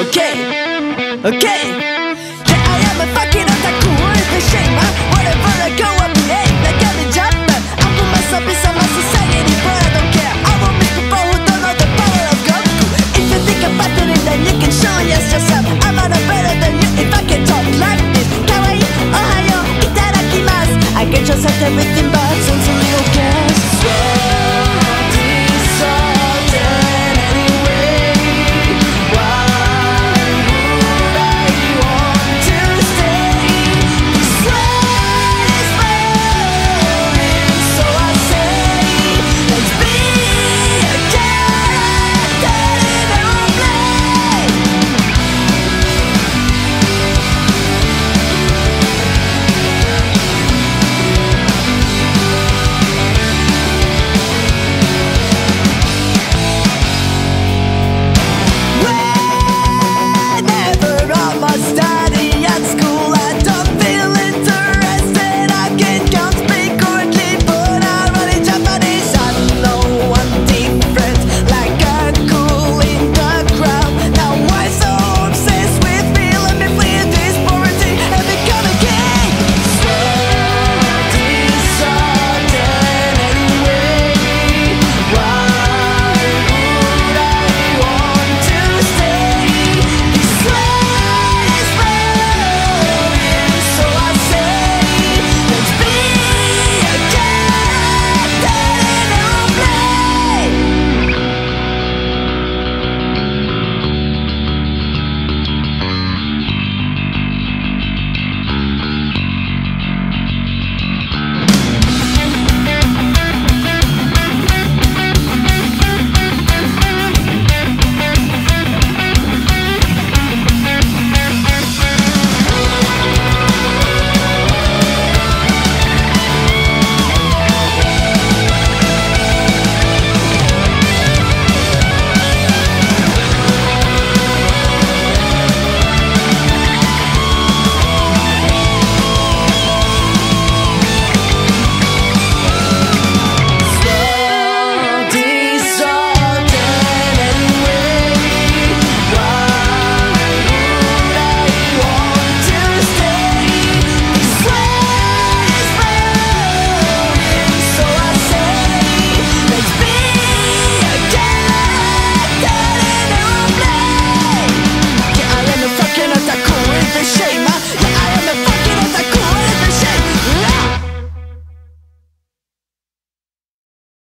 Okay, okay. Yeah, I am a fucking otaku. It's a shame, huh? Whatever I go, I behave like I'm a jumper. I put myself inside my society, but I don't care. I won't make people who don't know the power of Goku. If you think about it, then you can show us yourself. I'm not better than you if I can talk like this. Kawaii, ohayo, itadakimasu. I get yourself everything.